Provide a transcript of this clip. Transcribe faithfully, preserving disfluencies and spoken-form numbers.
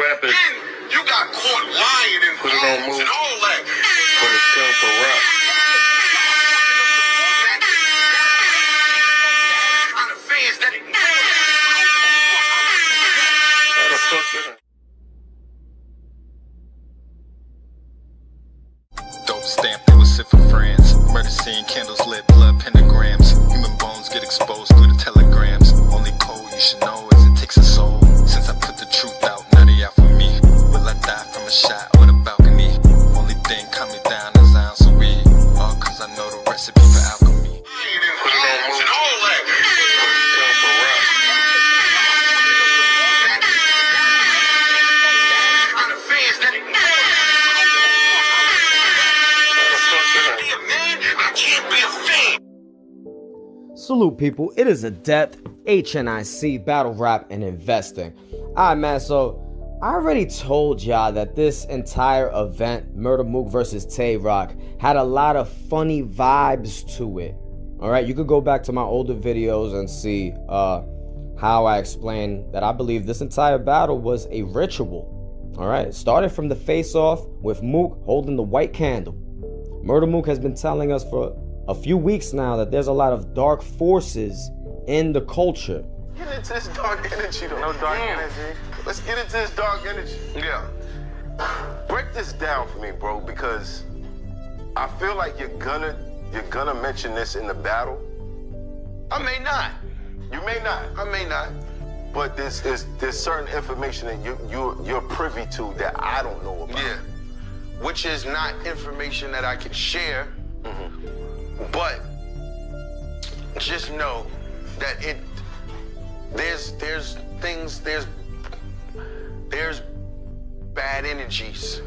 rapping. And you got caught lying and put it on Mook and all that. But it's time for Roc. Dope stamp, it was sip for friends. Murder scene, candles lit, blood pentagrams. Human bones get exposed through the telegrams. Only code you should know is it takes a soul. Since I put the truth out, now they out for me. Will I die from a shot or the balcony? Only thing calm me down is an ounce of weed. All cause I know the recipe for alchemy. Put it on Mook. Salute, people. It is a depth H N I C battle rap and investing. All right, man. So I already told y'all that this entire event, Murder Mook versus Tay Roc, had a lot of funny vibes to it. All right, you could go back to my older videos and see uh, how I explained that I believe this entire battle was a ritual. All right, it started from the face-off with Mook holding the white candle. Murder Mook has been telling us for a few weeks now that there's a lot of dark forces in the culture. Get into this dark energy though. No dark Damn. energy. Let's get into this dark energy. Yeah. Break this down for me, bro, because I feel like you're gonna you're gonna mention this in the battle. I may not. You may not. I may not. But there's there's, there's certain information that you you you're privy to that I don't know about. Yeah. Which is not information that I can share. Mm-hmm. But just know that it there's there's things there's there's bad energies